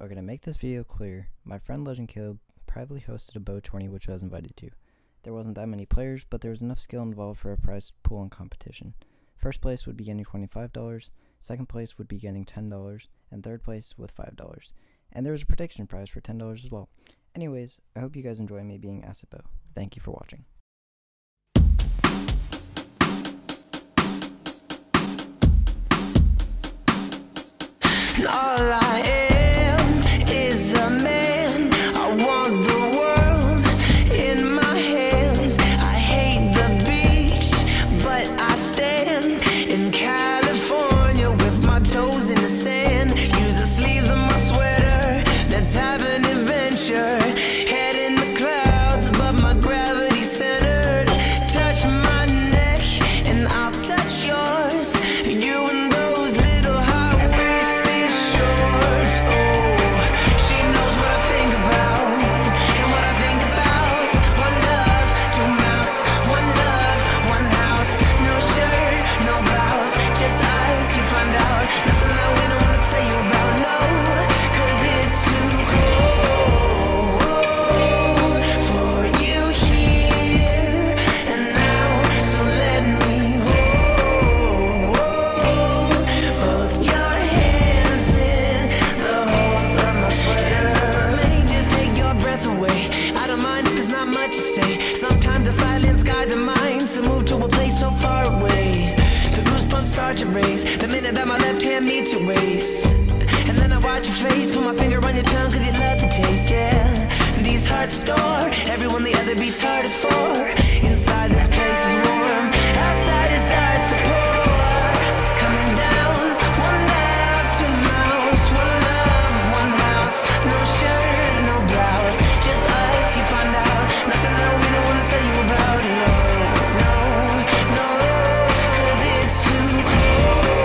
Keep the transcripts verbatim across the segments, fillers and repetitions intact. Okay, to make this video clear, my friend Legend Caleb privately hosted a bow twenty which I was invited to. There wasn't that many players, but there was enough skill involved for a prize pool and competition. First place would be getting twenty-five dollars, second place would be getting ten dollars, and third place with five dollars. And there was a prediction prize for ten dollars as well. Anyways, I hope you guys enjoy me being Acid Bow. Thank you for watching. And all I am is a man. I want the world in my hands. I hate the beach, but I stand in California with my toes in the sand. Use the sleeves of my sweater, let's have an adventure. Head in the clouds, but my gravity centered. Touch my neck and I'll touch yours. You and the minute that my left hand meets your waist, and then I watch your face, put my finger on your tongue, cause you love the taste, yeah. These hearts adore everyone the other beats heart is for. Inside this place is warm, outside is ice to pour. Coming down, one love, two mouths, one love, one house. No shirt, no blouse, just us, you find out. Nothing that we don't wanna tell you about, no, no, no. Cause it's too close.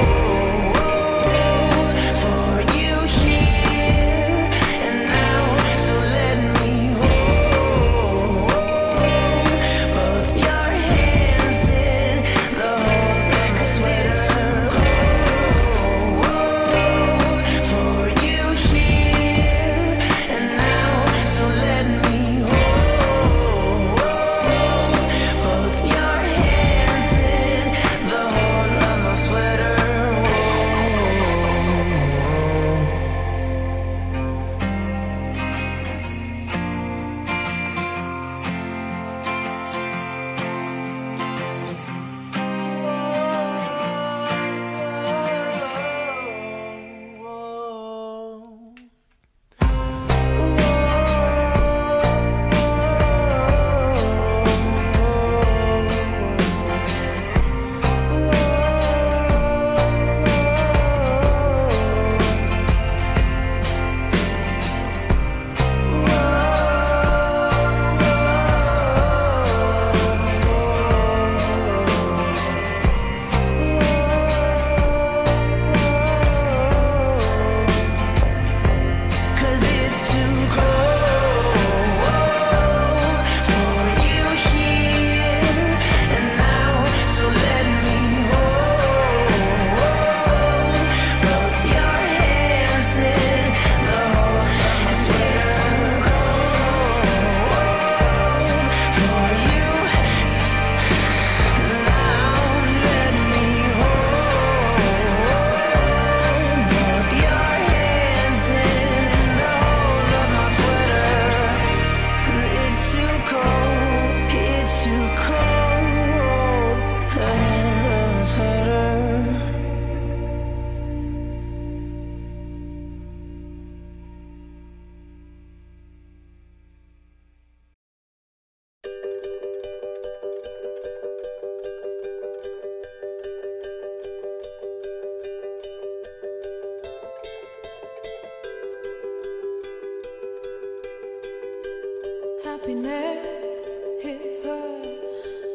Happiness hit her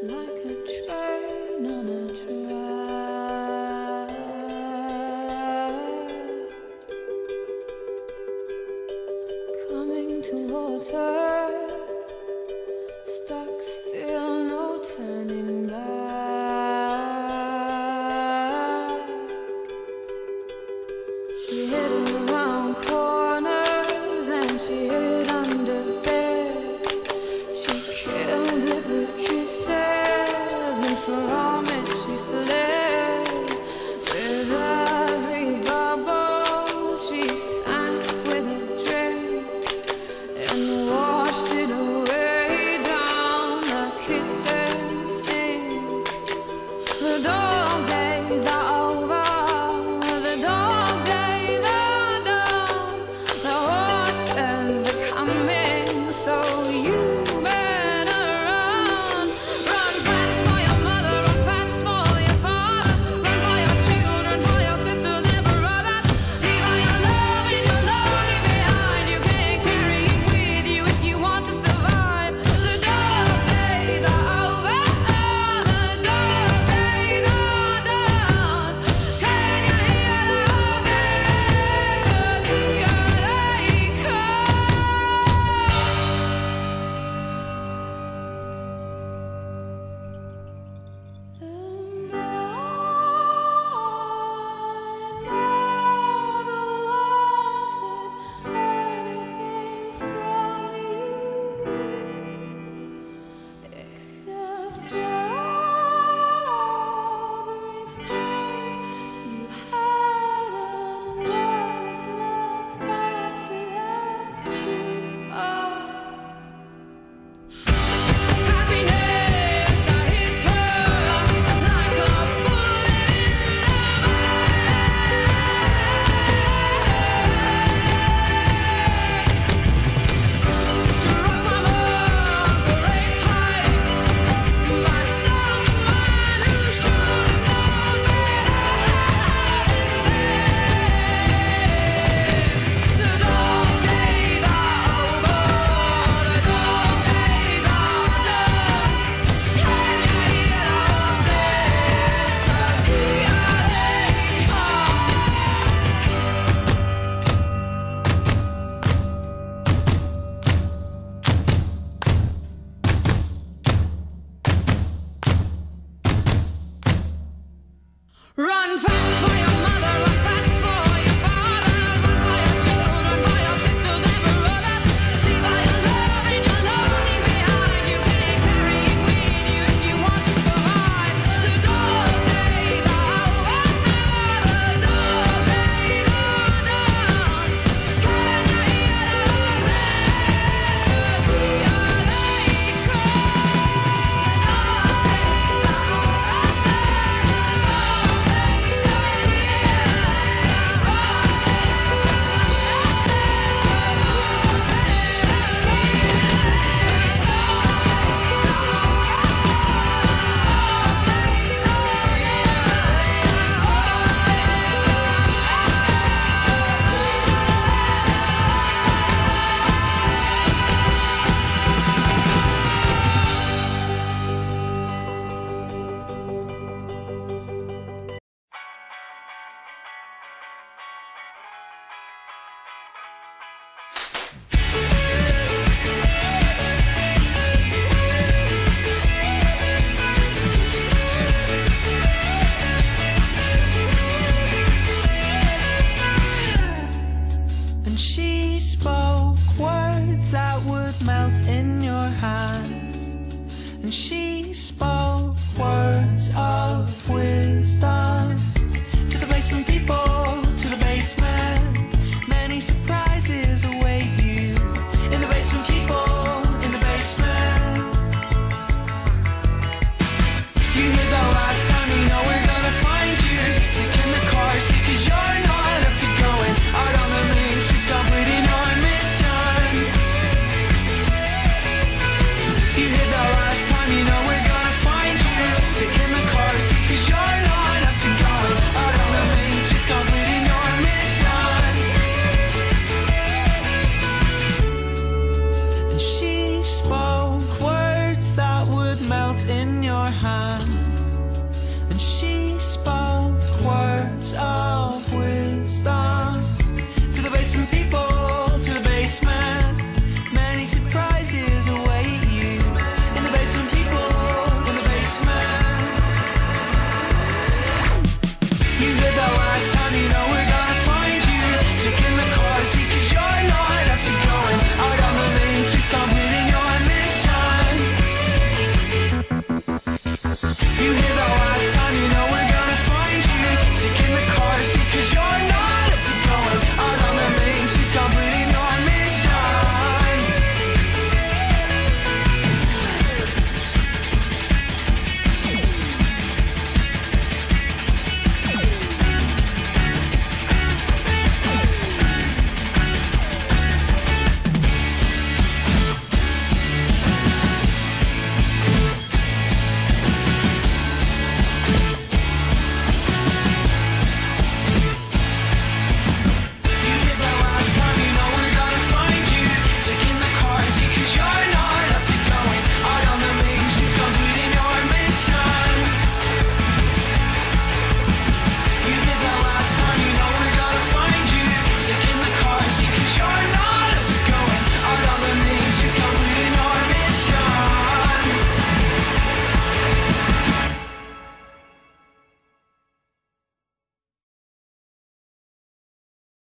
like a train on a track, coming towards her, stuck still, no turning back. She hit a round corner. She spoke words that would melt in your hands, and she spoke words of wisdom.